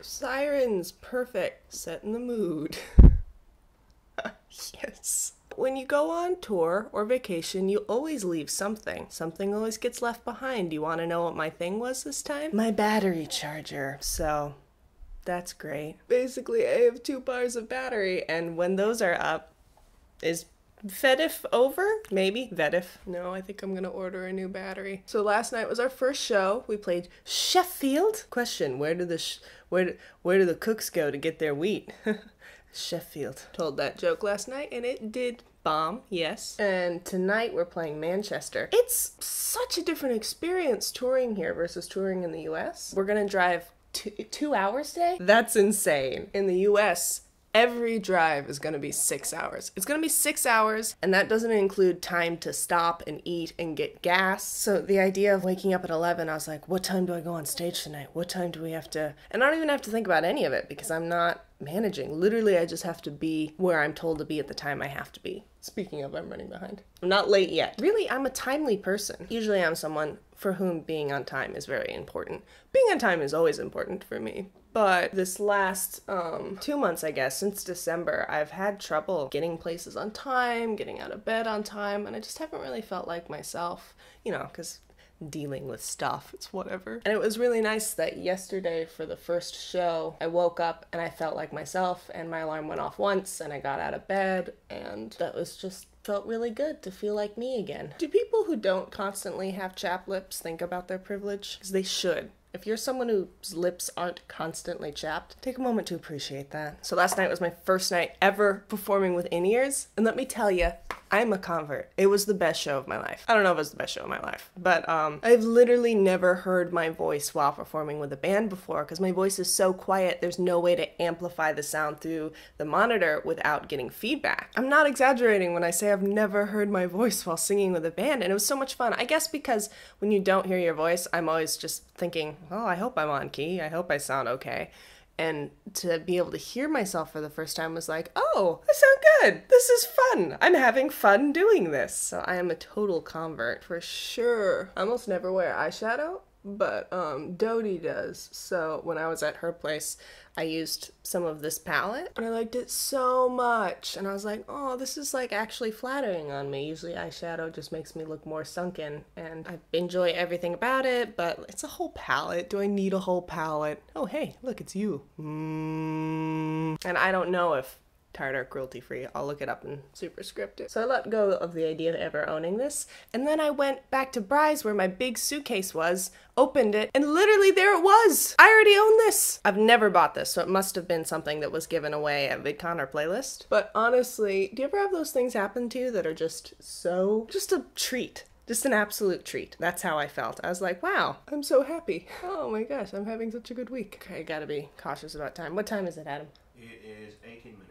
Sirens, perfect, setting the mood. Yes. When you go on tour or vacation, you always leave something. Something always gets left behind. You want to know what my thing was this time? My battery charger. So that's great. Basically, I have 2 bars of battery, and when those are up, is Vedif over? Maybe. Vedif. No, I think I'm gonna order a new battery. So last night was our first show. We played Sheffield. Question, where do the cooks go to get their wheat? Sheffield. Told that joke last night and it did bomb, yes. And tonight we're playing Manchester. It's such a different experience touring here versus touring in the US. We're gonna drive 2 hours today? That's insane. In the US, every drive is gonna be 6 hours. It's gonna be 6 hours, and that doesn't include time to stop and eat and get gas. So the idea of waking up at 11, I was like, what time do I go on stage tonight? What time do we have to? And I don't even have to think about any of it because I'm not managing. Literally, I just have to be where I'm told to be at the time I have to be. Speaking of, I'm running behind. I'm not late yet. Really, I'm a timely person. Usually I'm someone for whom being on time is very important. Being on time is always important for me. But this last 2 months, I guess, since December, I've had trouble getting places on time, getting out of bed on time, and I just haven't really felt like myself, you know, because dealing with stuff, it's whatever. And it was really nice that yesterday for the first show, I woke up and I felt like myself, and my alarm went off once, and I got out of bed, and that was just felt really good to feel like me again. Do people who don't constantly have chapped lips think about their privilege? Because they should. If you're someone whose lips aren't constantly chapped, take a moment to appreciate that. So last night was my first night ever performing with in-ears, and let me tell you, I'm a convert. It was the best show of my life. I don't know if it was the best show of my life, but I've literally never heard my voice while performing with a band before because my voice is so quiet, there's no way to amplify the sound through the monitor without getting feedback. I'm not exaggerating when I say I've never heard my voice while singing with a band, and it was so much fun. I guess because when you don't hear your voice, I'm always just thinking, oh, I hope I'm on key. I hope I sound okay. And to be able to hear myself for the first time was like, oh, I sound good. This is fun. I'm having fun doing this. So I am a total convert for sure. I almost never wear eyeshadow, but Dodie does. So when I was at her place, I used some of this palette and I liked it so much. And I was like, oh, this is like actually flattering on me. Usually eyeshadow just makes me look more sunken and I enjoy everything about it, but it's a whole palette. Do I need a whole palette? Oh, hey, look, it's you. And I don't know if Tartar cruelty free. I'll look it up and superscript it. So I let go of the idea of ever owning this. And then I went back to Bry's where my big suitcase was, opened it, and literally there it was. I already own this. I've never bought this, so it must have been something that was given away at VidCon or Playlist. But honestly, do you ever have those things happen to you that are just so, just a treat? Just an absolute treat. That's how I felt. I was like, wow, I'm so happy. Oh my gosh, I'm having such a good week. Okay, I gotta be cautious about time. What time is it, Adam? It is 18 minutes.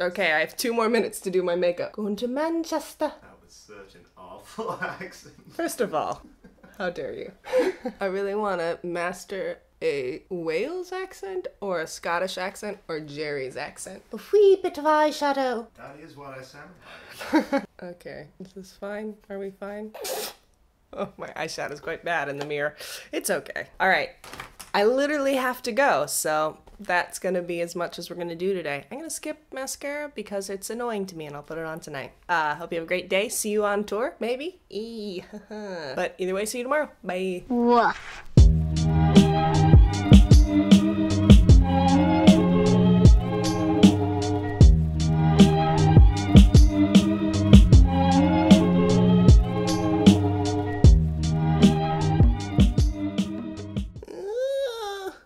Okay, I have 2 more minutes to do my makeup. Going to Manchester. That was such an awful accent. First of all, how dare you? I really want to master a Wales accent or a Scottish accent or Jerry's accent. A wee bit of eyeshadow. That is what I sound like. Okay, is this fine? Are we fine? Oh, my eyeshadow's quite bad in the mirror. It's okay. All right, I literally have to go, so that's gonna be as much as we're gonna do today. I'm gonna skip mascara because it's annoying to me and I'll put it on tonight. Hope you have a great day. See you on tour, maybe? But either way, see you tomorrow. Bye. Woof.